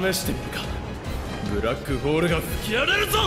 試してみるか。ブラックホールが吹き荒れるぞ。